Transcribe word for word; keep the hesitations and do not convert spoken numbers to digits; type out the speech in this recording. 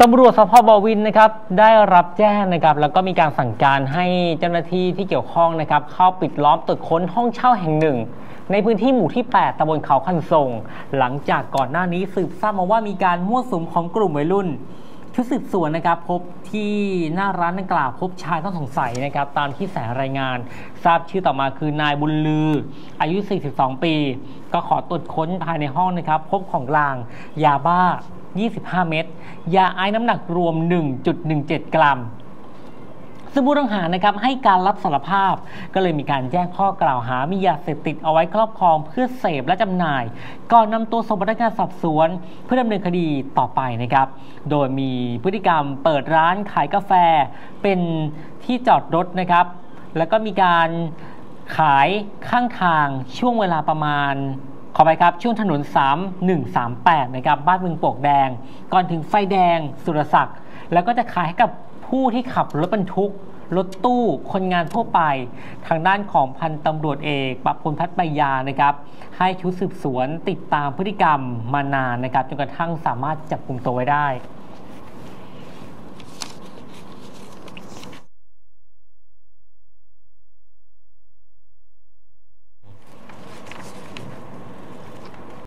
ตำรวจสภ.บ่อวินนะครับได้รับแจ้งนะครับแล้วก็มีการสั่งการให้เจ้าหน้าที่ที่เกี่ยวข้องนะครับเข้าปิดล้อมตรวจค้นห้องเช่าแห่งหนึ่งในพื้นที่หมู่ที่แปดตำบลเขาคันทรงหลังจากก่อนหน้านี้สืบทราบมาว่ามีการมั่วสุมของกลุ่มวัยรุ่นชุดสืบสวนนะครับพบที่หน้าร้านดังกล่าวพบชายต้องสงสัยนะครับตามที่แสรายงานทราบชื่อต่อมาคือนายบุญลืออายุสี่สิบสองปีก็ขอตรวจค้นภายในห้องนะครับพบของกลางยาบ้ายี่สิบห้าเม็ดยาไอน้ำหนักรวม หนึ่งจุดหนึ่งเจ็ด กรัมซึ่งผู้ต้องหานะครับให้การรับสารภาพก็เลยมีการแจ้งข้อกล่าวหามียาเสพติดเอาไว้ครอบครองเพื่อเสพและจำหน่ายก่อนนำตัวส่งพนักงานสอบสวนเพื่อดำเนินคดีต่อไปนะครับโดยมีพฤติกรรมเปิดร้านขายกาแฟเป็นที่จอดรถนะครับแล้วก็มีการขายข้างทางช่วงเวลาประมาณขอไปครับช่วงถนนสามหนึ่งสามแปดนะครับบ้านบึงโปกแดงก่อนถึงไฟแดงสุรศักดิ์แล้วก็จะขายให้กับผู้ที่ขับรถบรรทุกรถตู้คนงานทั่วไปทางด้านของพันตำรวจเอกประพลพัฒน์ใบยานะครับให้ชุดสืบสวนติดตามพฤติกรรมมานานนะครับจนกระทั่งสามารถจับกุมตัวไว้ได้